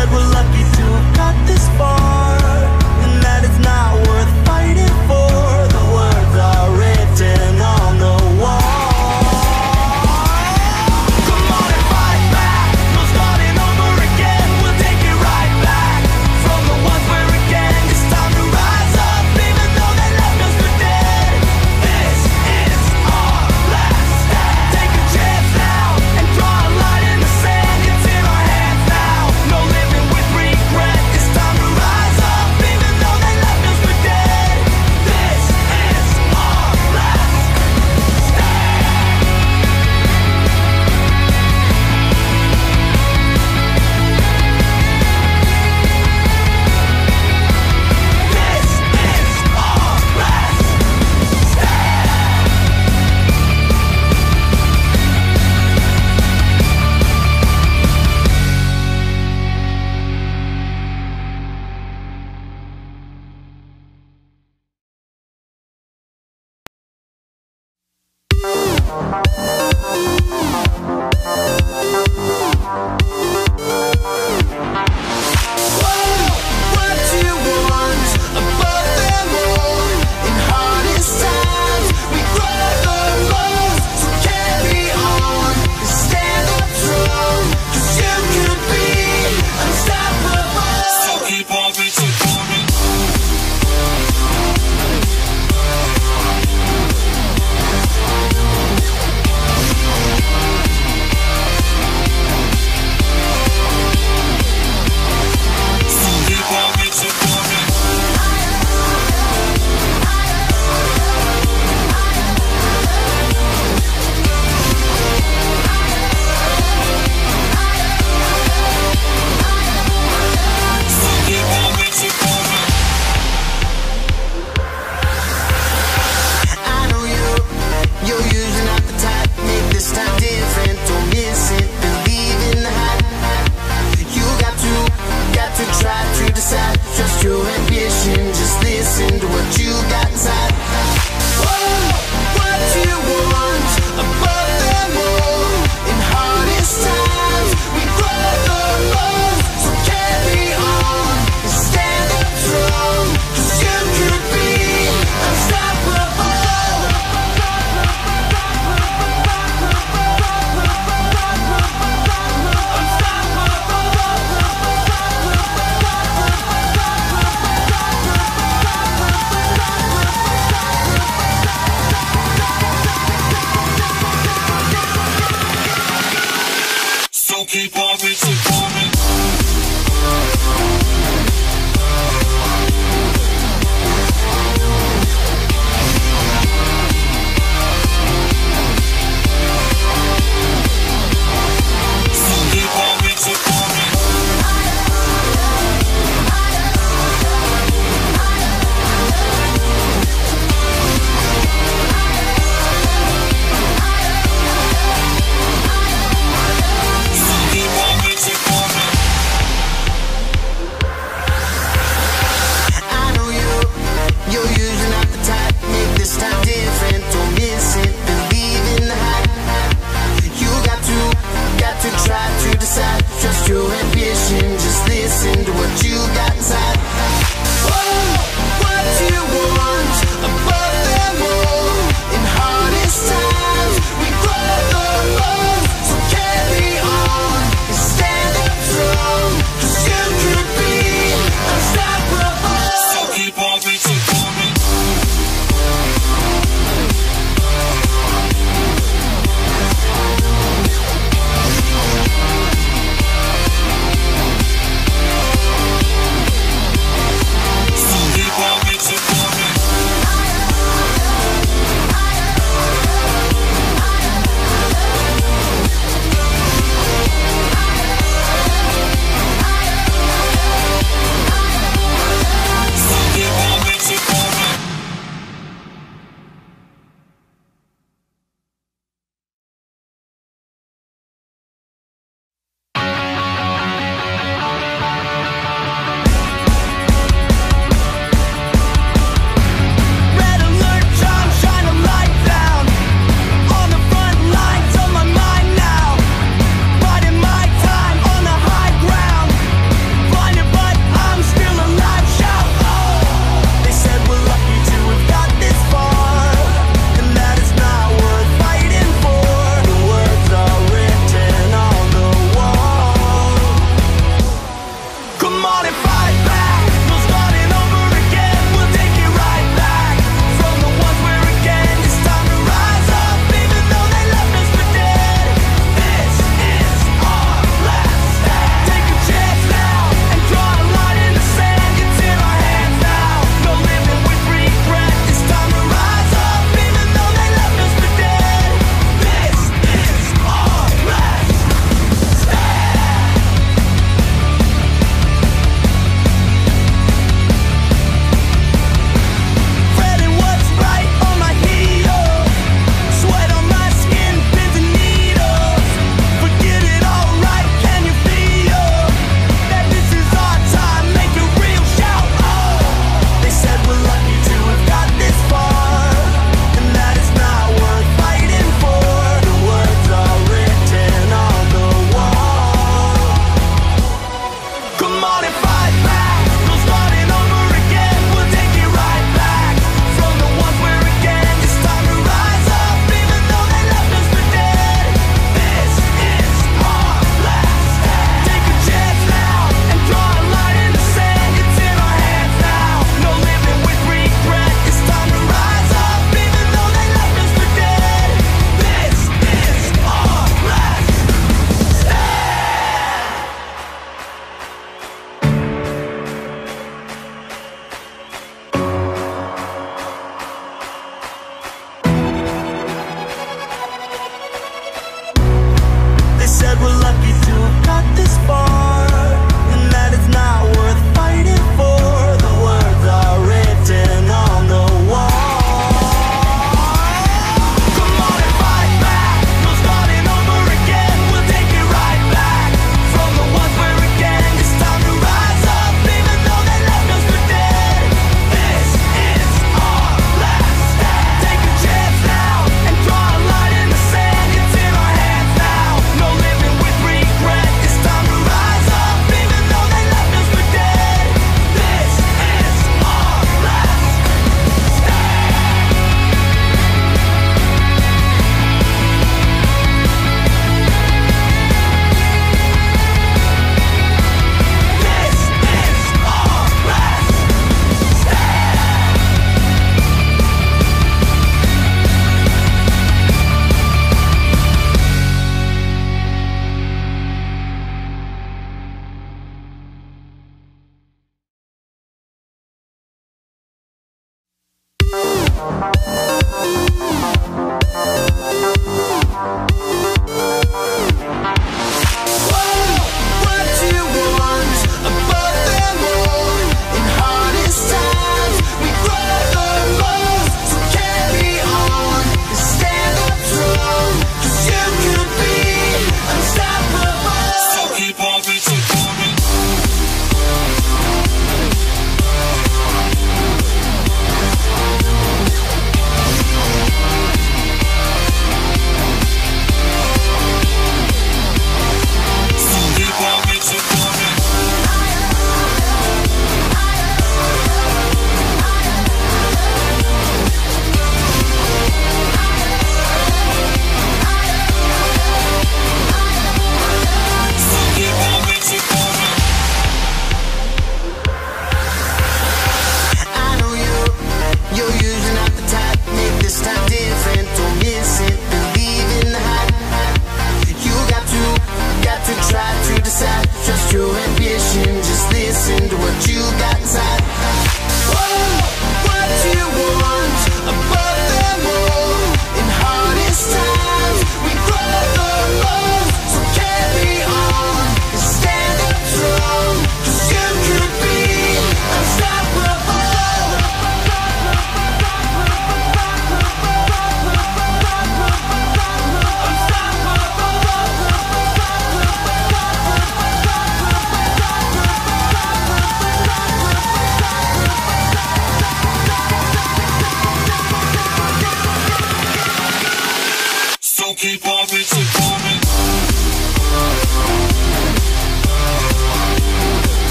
said we're lucky to have got this far, and that it's not worth fighting for. The words are written on the wall. Rise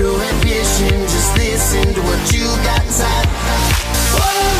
your ambition, just listen to what you got inside. Whoa.